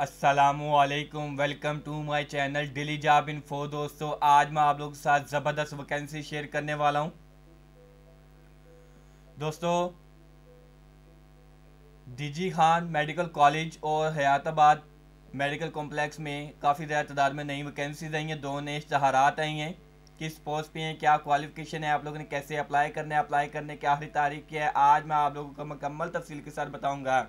अस्सलामुअलैकुम, welcome to my channel daily job info. दोस्तों, आज मैं आप लोगों के साथ ज़बरदस्त वैकेंसी शेयर करने वाला हूं। दोस्तों, डीजी खान मेडिकल कॉलेज और हयाताबाद मेडिकल कॉम्प्लेक्स में काफ़ी ज़्यादा तादाद में नई वैकेंसीज आई हैं। दो नए इश्तहारात आई हैं। किस पोस्ट पे हैं, क्या क्वालिफ़िकेशन है, आप लोगों ने कैसे अप्लाई करना है, अप्लाई करने की आखिरी तारीख क्या है, आज मैं आप लोगों को मुकम्मल तफसील के साथ बताऊँगा।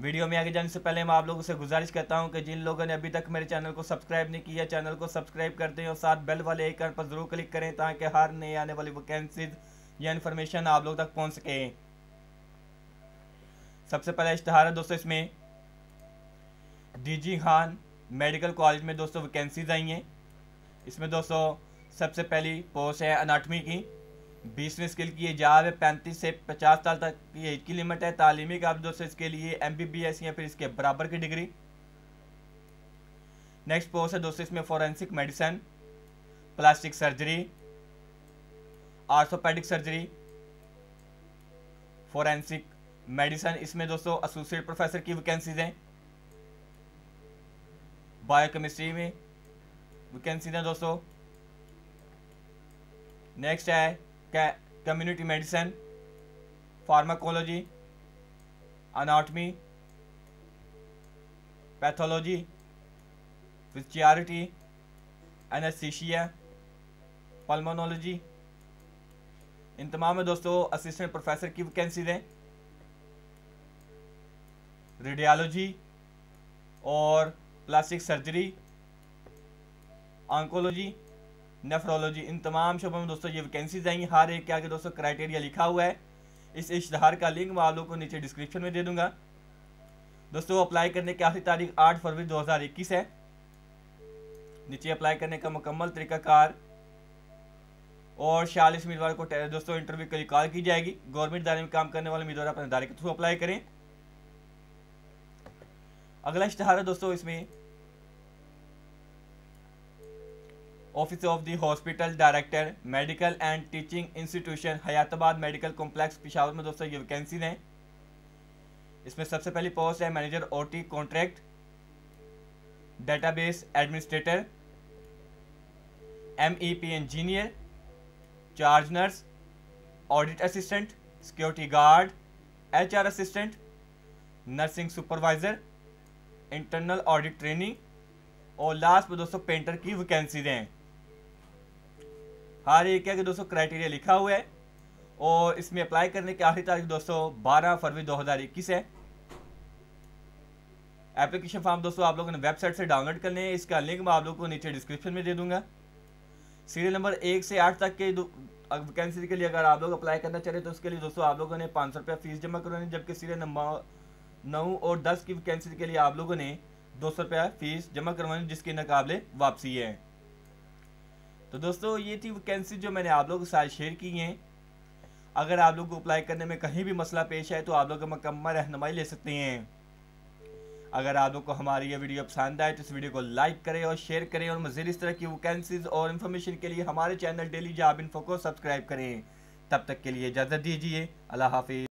वीडियो में आगे जाने से पहले मैं आप लोगों से गुजारिश करता हूं कि जिन लोगों ने अभी तक मेरे चैनल को सब्सक्राइब नहीं किया, चैनल को सब्सक्राइब कर दें और साथ बेल वाले आइकन पर ज़रूर क्लिक करें ताकि हर नई आने वाली वैकेंसीज या इन्फॉर्मेशन आप लोगों तक पहुंच सके। सबसे पहला इश्तहार है दोस्तों, इसमें डीजी खान मेडिकल कॉलेज में दोस्तों वैकेंसीज आई हैं। इसमें दोस्तों सबसे पहली पोस्ट है एनाटॉमी की। 20वीं स्किल की एजाब है। 35 से 50 साल तक की एज की लिमिट है। तालीमी का दोस्तों इसके लिए MBBS या फिर इसके बराबर की डिग्री। नेक्स्ट पोस्ट है दोस्तों, इसमें forensic medicine, plastic surgery, orthopaedic surgery, forensic medicine. इसमें दोस्तों एसोसिएट प्रोफेसर की वैकेंसीज हैं। बायोकेमिस्ट्री में वैकेंसीज हैं दोस्तों। नेक्स्ट है community medicine, pharmacology, anatomy, pathology, physiatry, anaesthesia, pulmonology. इन तमाम में दोस्तों असिस्टेंट प्रोफेसर की वैकेंसीज हैं। रेडियोलॉजी और प्लास्टिक सर्जरी, ऑन्कोलॉजी, नेफ्रोलॉजी, इन तमाम शोबों में दोस्तों ये वैकेंसीज आई हैं। हर एक के आगे दोस्तों क्राइटेरिया लिखा हुआ है। इस इश्तहार का लिंक मैं आप लोगों को नीचे डिस्क्रिप्शन में दे दूंगा। दोस्तों, अप्लाई करने की आखिरी तारीख 8 फरवरी 2021 है। नीचे अप्लाई करने का मुकम्मल तरीकाकार और 46 उम्मीदवार को दोस्तों इंटरव्यू के लिए कॉल की जाएगी। गवर्नमेंट दायरे में काम करने वाले उम्मीदवार अपने दायरे के थ्रू अप्लाई करें। अगला इश्तहार है दोस्तों, इसमें office of the hospital director medical and teaching institution Hayatabad medical complex Peshawar में दोस्तों ये वैकेंसी हैं। इसमें सबसे पहली पोस्ट है manager OT contract, database administrator, MEP engineer, charge nurse, audit assistant, security guard, HR assistant, nursing supervisor, internal audit training और last में दोस्तों पेंटर की वैकेंसीज हैं। हर एक के दोस्तों क्राइटेरिया लिखा हुआ है और इसमें अप्लाई करने की आखिरी तारीख दोस्तों 12 फरवरी 2021 है। एप्लीकेशन फॉर्म दोस्तों आप लोगों ने वेबसाइट से डाउनलोड करने हैं। इसका लिंक मैं आप लोगों को नीचे डिस्क्रिप्शन में दे दूंगा। सीरियल नंबर 1 से 8 तक के वैकेंसी के लिए अगर आप लोग अप्लाई करना चाह रहे तो उसके लिए दोस्तों आप लोगों ने 500 रुपया फीस जमा करवानी, जबकि सीरियल नंबर 9 और 10 की वैकेंसी के लिए आप लोगों ने 200 रुपया फीस जमा करवानी, जिसके नाकाबले वापसी है। तो दोस्तों, ये थी वैकेंसी जो मैंने आप लोगों के साथ शेयर की हैं। अगर आप लोग को अप्लाई करने में कहीं भी मसला पेश है तो आप लोग मुकम्मल रहनुमाई ले सकते हैं। अगर आप लोग को हमारी ये वीडियो पसंद आए तो इस वीडियो को लाइक करें और शेयर करें और मज़ीद इस तरह की वैकेंसीज और इन्फॉर्मेशन के लिए हमारे चैनल डेली जॉब इन्फो को सब्सक्राइब करें। तब तक के लिए इजाज़त दीजिए। अल्लाह हाफिज़।